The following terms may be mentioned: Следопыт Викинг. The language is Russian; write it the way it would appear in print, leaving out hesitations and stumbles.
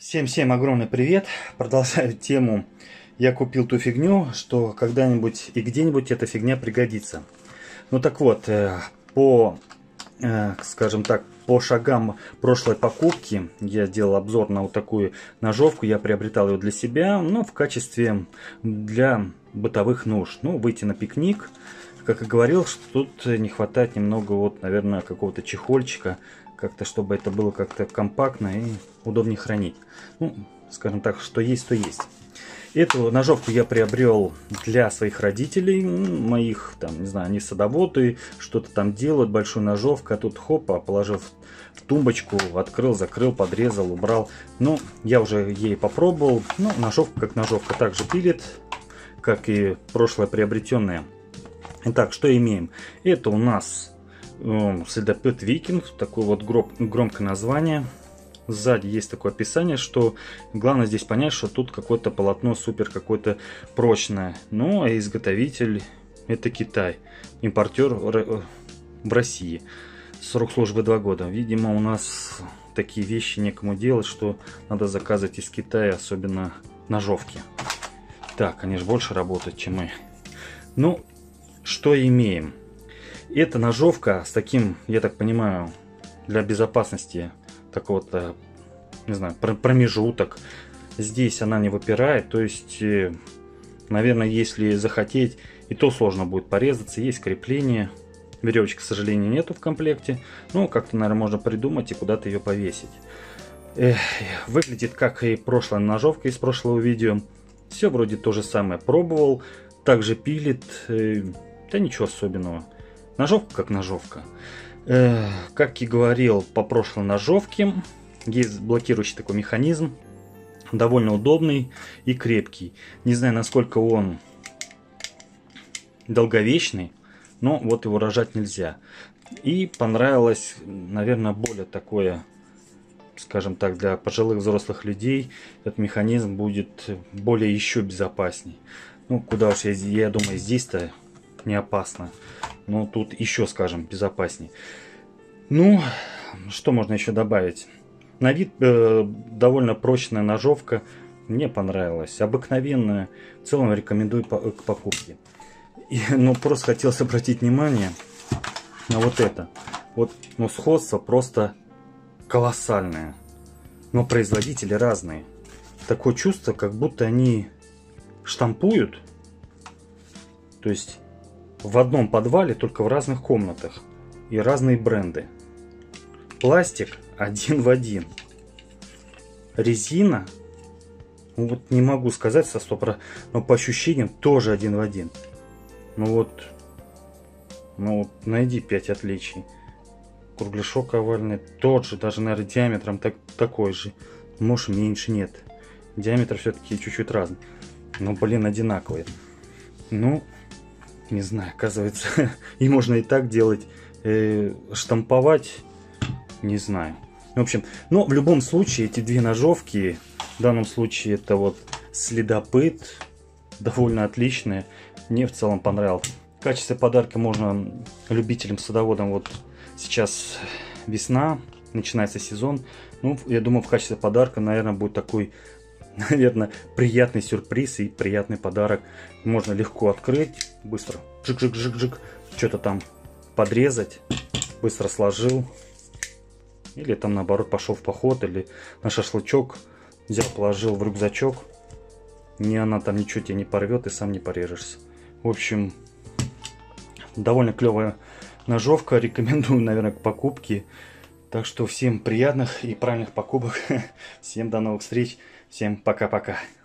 Всем огромный привет. Продолжаю тему. Я купил ту фигню, что когда-нибудь и где-нибудь эта фигня пригодится. Ну так вот, по, скажем так, по шагам прошлой покупки я делал обзор на вот такую ножовку. Я приобретал ее для себя, но в качестве для бытовых нужд. Ну, выйти на пикник. Как и говорил, что тут не хватает немного, вот, наверное, какого-то чехольчика. Как-то, чтобы это было как-то компактно и удобнее хранить. Ну, скажем так, что есть, то есть. Эту ножовку я приобрел для своих родителей. Моих, там, не знаю, они садоводы, что-то там делают, большую ножовку. А тут хопа, положил в тумбочку, открыл, закрыл, подрезал, убрал. Ну, я уже ей попробовал. Ну, ножовка как ножовка, также пилит, как и прошлое приобретенное. Итак, что имеем? Это у нас... Следопыт Викинг, такое вот громкое название. Сзади есть такое описание, что главное здесь понять, что тут какое-то полотно супер какое-то прочное. Ну, а изготовитель это Китай, импортер в России. Срок службы 2 года. Видимо, у нас такие вещи некому делать, что надо заказывать из Китая, особенно ножовки. Так, они же больше работают, чем мы. Ну, что имеем? Это ножовка с таким, я так понимаю, для безопасности такого-то, не знаю, промежуток. Здесь она не выпирает, то есть, наверное, если захотеть, и то сложно будет порезаться. Есть крепление, веревочки, к сожалению, нету в комплекте. Ну, как-то, наверное, можно придумать и куда-то ее повесить. Выглядит как и прошлая ножовка из прошлого видео. Все вроде то же самое пробовал, также пилит, да ничего особенного. Ножовка как ножовка. Как и говорил по прошлой ножовке, есть блокирующий такой механизм. Довольно удобный и крепкий. Не знаю, насколько он долговечный, но вот его рожать нельзя. И понравилось, наверное, более такое, скажем так, для пожилых взрослых людей. Этот механизм будет более еще безопасней. Ну, куда уж я думаю, здесь-то не опасно. Но тут еще, скажем, безопаснее. Ну, что можно еще добавить? На вид довольно прочная ножовка. Мне понравилась. Обыкновенная. В целом рекомендую к покупке. Но просто хотелось обратить внимание на вот это. Вот, ну, сходство просто колоссальное. Но производители разные. Такое чувство, как будто они штампуют. То есть... в одном подвале, только в разных комнатах. И разные бренды. Пластик один в один. Резина, ну вот не могу сказать со 100%, но по ощущениям тоже один в один. Ну вот найди 5 отличий. Кругляшок овальный тот же, даже, наверное, диаметром такой же. Может, меньше, нет. Диаметр все-таки чуть-чуть разный. Но, блин, одинаковые. Ну... не знаю, оказывается, и можно и так делать, штамповать, не знаю. В общем, но в любом случае эти две ножовки, в данном случае это вот следопыт, довольно отличные, мне в целом понравилось. В качестве подарка можно любителям-садоводам, вот сейчас весна, начинается сезон, ну, я думаю, в качестве подарка, наверное, будет такой... наверное, приятный сюрприз и приятный подарок. Можно легко открыть, быстро жик-жик-жик-жик, что-то там подрезать, быстро сложил. Или там наоборот пошел в поход, или на шашлычок взял, положил в рюкзачок. Ни она там ничего тебе не порвет и сам не порежешься. В общем, довольно клевая ножовка. Рекомендую, наверное, к покупке. Так что всем приятных и правильных покупок. Всем до новых встреч. Всем пока-пока.